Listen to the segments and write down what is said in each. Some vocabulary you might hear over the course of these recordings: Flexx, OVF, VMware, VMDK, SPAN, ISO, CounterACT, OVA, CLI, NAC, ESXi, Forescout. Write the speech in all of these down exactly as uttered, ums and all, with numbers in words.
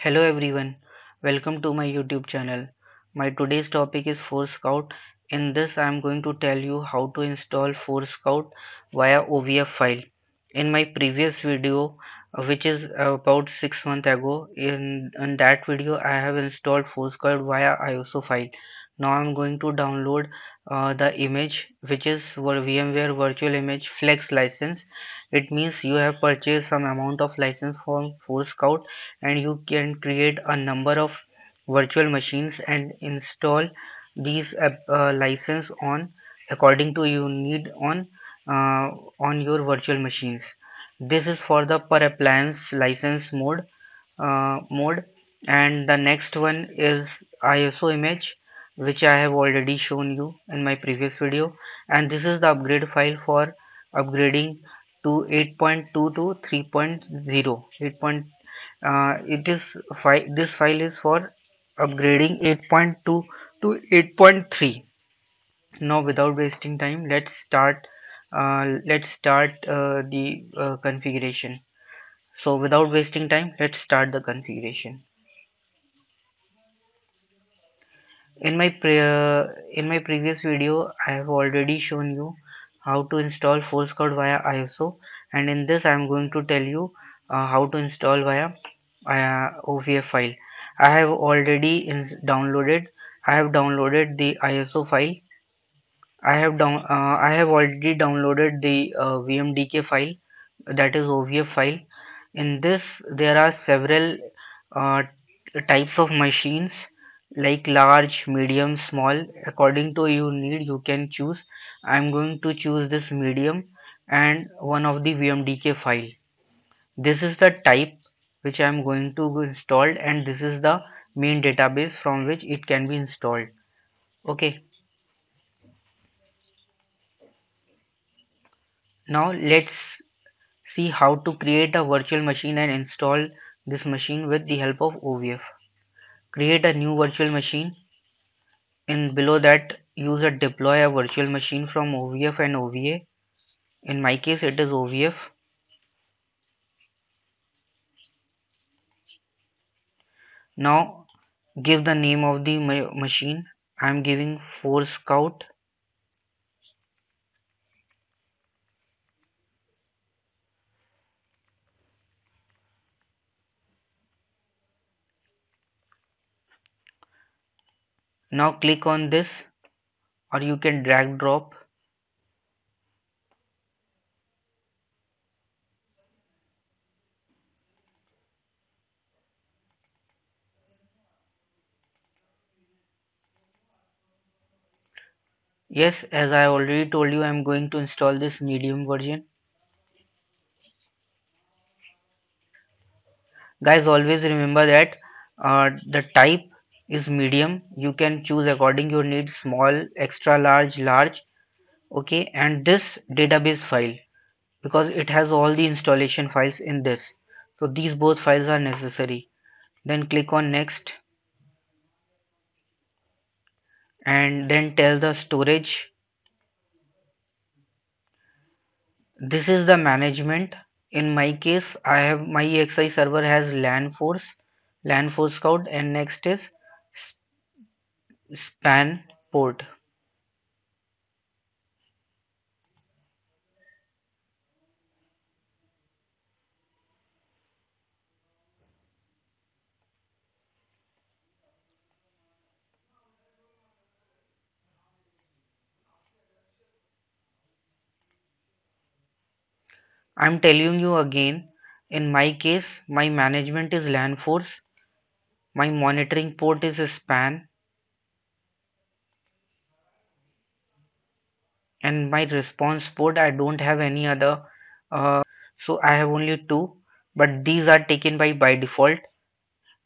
Hello everyone, welcome to my YouTube channel. My today's topic is Forescout. In this I am going to tell you how to install Forescout via O V F file. In my previous video, which is about six months ago, in, in that video I have installed Forescout via I S O file. Now I am going to download uh, the image, which is VMware virtual image flex license. It means you have purchased some amount of license from Forescout and you can create a number of virtual machines and install these uh, uh, license on according to you need on uh, on your virtual machines. This is for the per appliance license mode uh, mode, and the next one is I S O image, which I have already shown you in my previous video, and this is the upgrade file for upgrading to eight point two to three point zero. eight point, uh, it is fi this file is for upgrading eight point two to eight point three. Now, without wasting time, let's start. Uh, let's start uh, the uh, configuration. So, without wasting time, let's start the configuration. In my pre uh, in my previous video, I have already shown you how to install Forescout via I S O, and in this I am going to tell you uh, how to install via uh, O V F file. I have already downloaded I have downloaded the I S O file. I have down uh, I have already downloaded the uh, V M D K file, that is O V F file. In this there are several uh, types of machines, like large, medium, small. According to your need you can choose. I am going to choose this medium and one of the V M D K file. This is the type which I am going to install, and this is the main database from which it can be installed. Okay. Now let's see how to create a virtual machine and install this machine with the help of O V F. Create a new virtual machine, and below that use a deploy a virtual machine from O V F and O V A. In my case it is O V F. Now give the name of the ma machine. I am giving Forescout. Now click on this, or you can drag drop. Yes, as I already told you, I am going to install this medium version. Guys, always remember that uh, the type is medium. You can choose according your needs: small, extra large, large. Okay, and this database file, because it has all the installation files in this, so these both files are necessary. Then click on next, and then tell the storage. This is the management. In my case, I have my ESXi server has LAN force LAN Forescout, and next is SPAN port. I am telling you again, in my case my management is LAN force, my monitoring port is SPAN, and my response port, I don't have any other, uh, so I have only two, but these are taken by by default.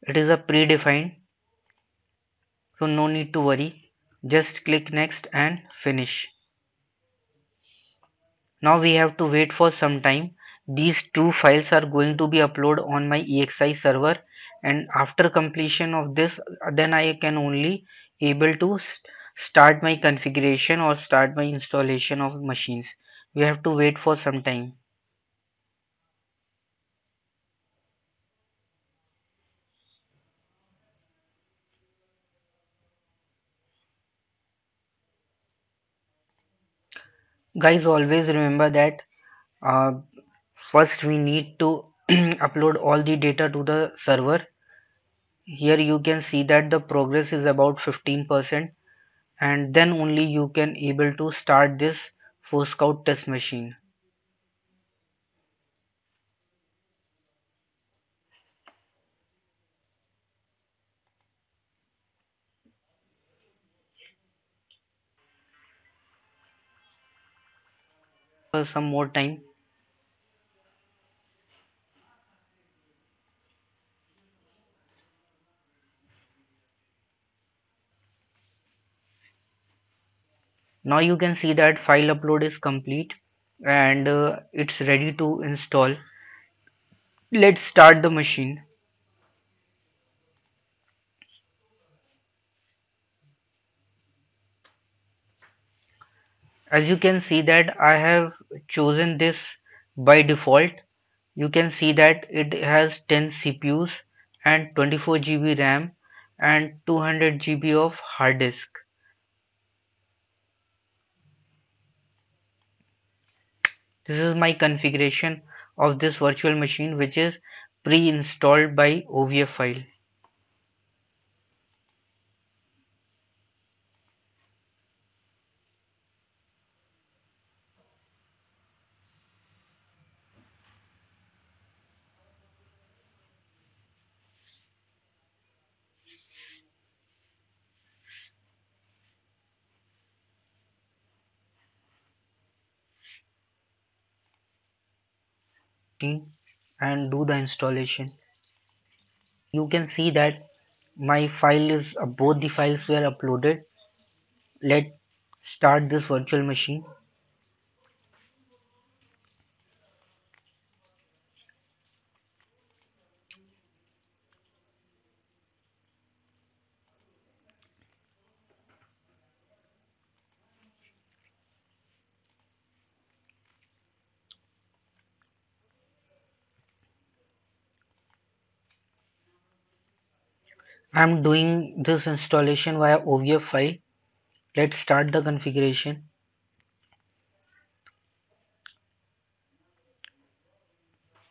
It is a predefined, so no need to worry. Just click next and finish. Now we have to wait for some time. These two files are going to be uploaded on my ESXi server, and after completion of this, then I can only able to start my configuration or start my installation of machines. We have to wait for some time. Guys, always remember that uh, first we need to upload all the data to the server. Here you can see that the progress is about fifteen percent, and then only you can able to start this Forescout test machine. Some more time. Now you can see that file upload is complete and uh, it's ready to install. Let's start the machine. As you can see that I have chosen this by default. You can see that it has ten C P Us and twenty-four G B RAM and two hundred G B of hard disk. This is my configuration of this virtual machine, which is pre-installed by O V F file. And do the installation. You can see that my file is uh, both the files were uploaded. Let's start this virtual machine. I am doing this installation via O V F file. Let's start the configuration.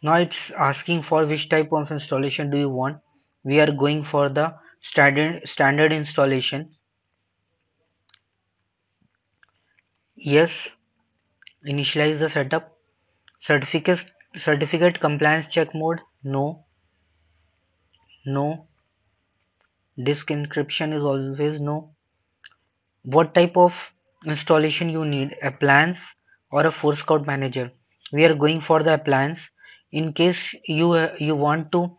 Now it's asking for which type of installation do you want. We are going for the standard standard installation. Yes. Initialize the setup. Certificate certificate compliance check mode. No. No. Disk encryption is always no. What type of installation you need, appliance or a Forescout manager? We are going for the appliance. In case you uh, you want to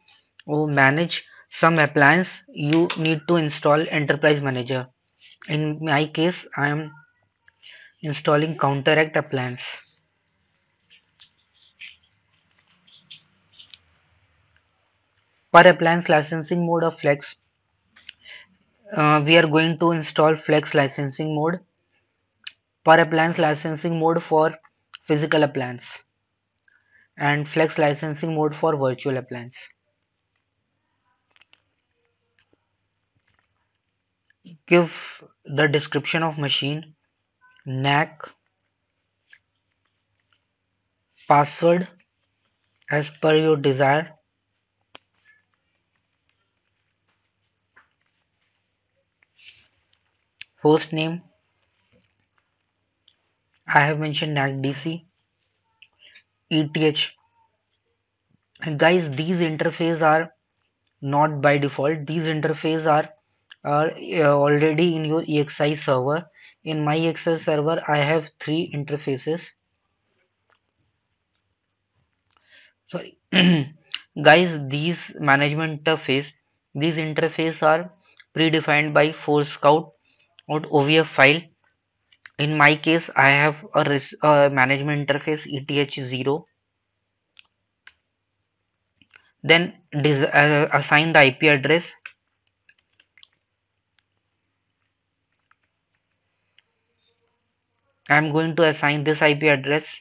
manage some appliance, you need to install enterprise manager. In my case, I am installing Counteract appliance. Per appliance licensing mode of Flex. Uh, we are going to install Flex licensing mode. Per appliance licensing mode for physical appliance and Flex licensing mode for virtual appliance. Give the description of machine, N A C, password as per your desire. Host name, I have mentioned N A C D C, E T H. And guys, these interfaces are not by default. These interfaces are, are uh, already in your EXI server. In my EXI server, I have three interfaces. Sorry, guys, these management interface, these interfaces are predefined by Forescout O V F file. In my case, I have a uh, management interface E T H zero. Then uh, assign the I P address. I am going to assign this I P address.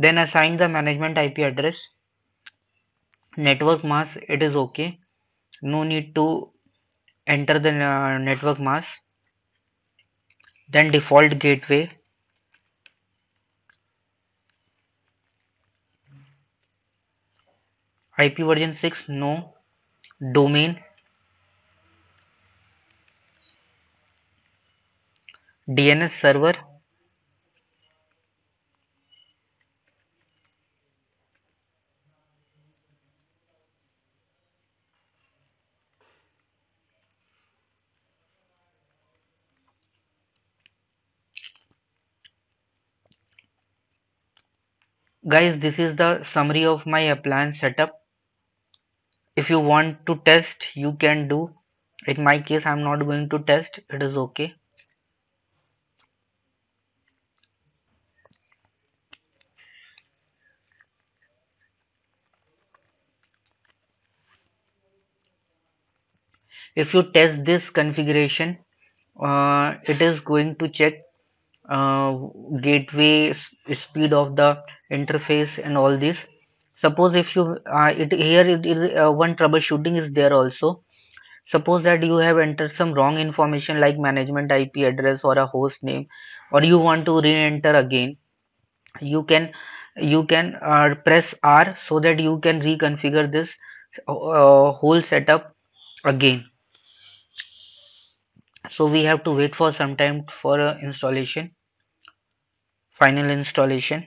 Then assign the management I P address. network mask, it is okay. No need to enter the uh, network mask. Then default gateway. I P version six, no. Domain. D N S server. Guys, this is the summary of my appliance setup. If you want to test, you can do. In my case, I'm not going to test. It is okay. If you test this configuration, uh, it is going to check uh, gateway speed of the interface and all this. Suppose if you uh, it here it is uh, one troubleshooting is there also. Suppose that you have entered some wrong information like management I P address or a host name, or you want to re-enter again. You can you can uh, press R so that you can reconfigure this uh, whole setup again. So we have to wait for some time for uh, installation, final installation.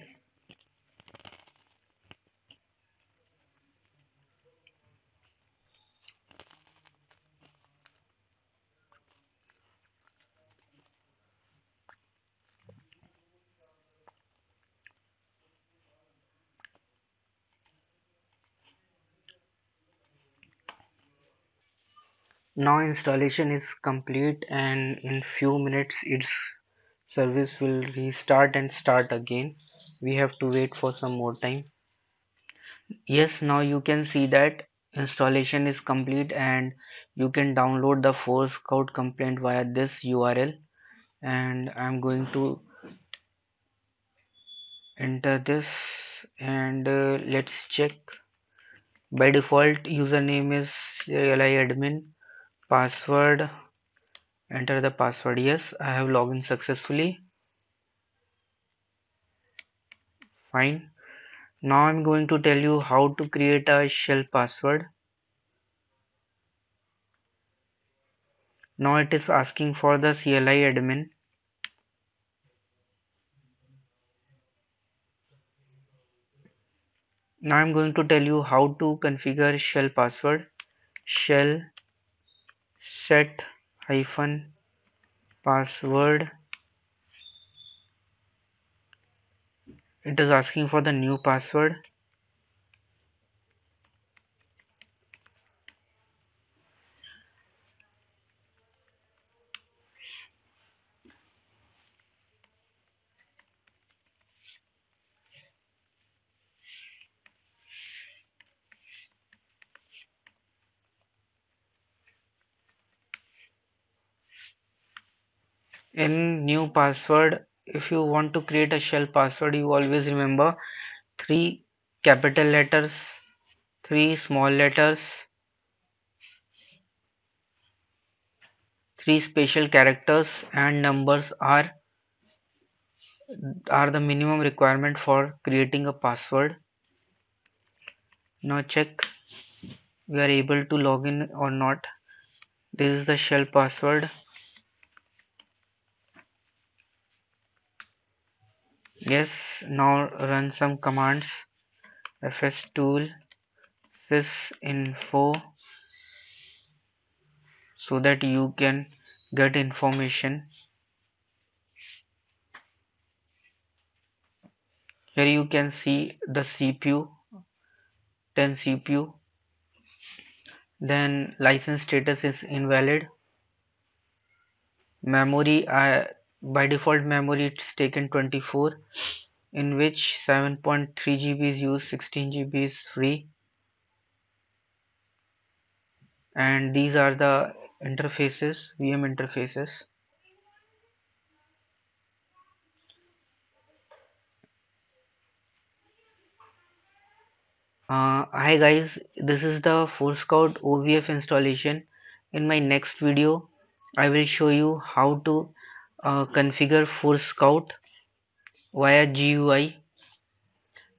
Now installation is complete, and in few minutes its service will restart and start again. We have to wait for some more time. Yes, now you can see that installation is complete, and you can download the Forescout complaint via this U R L, and I'm going to enter this and uh, let's check. By default, username is C L I admin. Password, enter the password. Yes, I have logged in successfully. Fine. Now I'm going to tell you how to create a shell password. Now it is asking for the C L I admin. Now I'm going to tell you how to configure shell password. Shell set hyphen password. It is asking for the new password. In new password, if you want to create a shell password, you always remember three capital letters, three small letters, three special characters, and numbers are are the minimum requirement for creating a password. Now check we are able to log in or not. This is the shell password. Yes, now run some commands. F S tool, sysinfo, so that you can get information. Here you can see the C P U, ten C P U. Then license status is invalid. Memory, I. by default memory it's taken twenty-four, in which seven point three G B is used, sixteen G B is free, and these are the interfaces, V M interfaces. Uh, hi guys, this is the Forescout O V F installation. In my next video, I will show you how to uh, configure Forescout via G U I.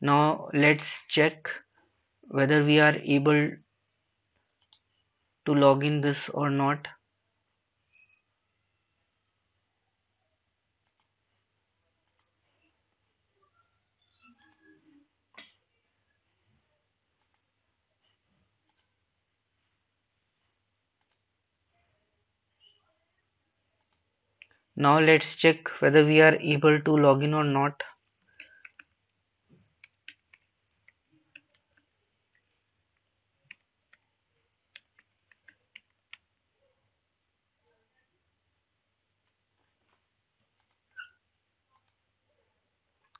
Now let's check whether we are able to log in this or not. Now let's check whether we are able to log in or not.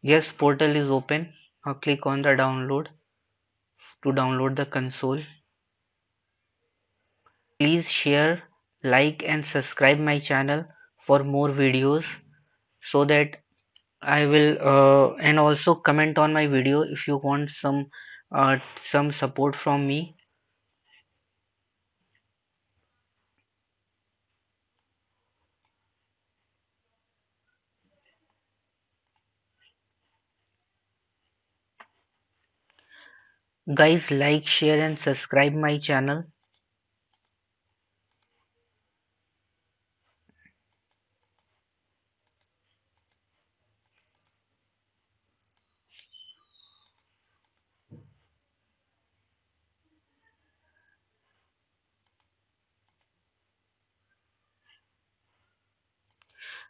Yes, portal is open. Now click on the download to download the console. Please share, like and subscribe my channel for more videos, so that I will uh, and also comment on my video if you want some uh, some support from me. Guys, like, share and subscribe my channel.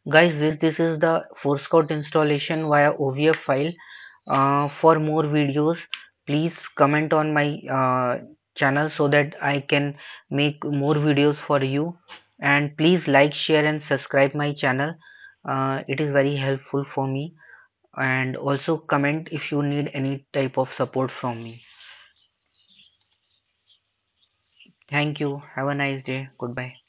Guys, this, this is the Forescout installation via O V F file. Uh, for more videos, please comment on my uh, channel so that I can make more videos for you, and please like, share and subscribe my channel. Uh, it is very helpful for me, and also comment if you need any type of support from me. Thank you. Have a nice day. Goodbye.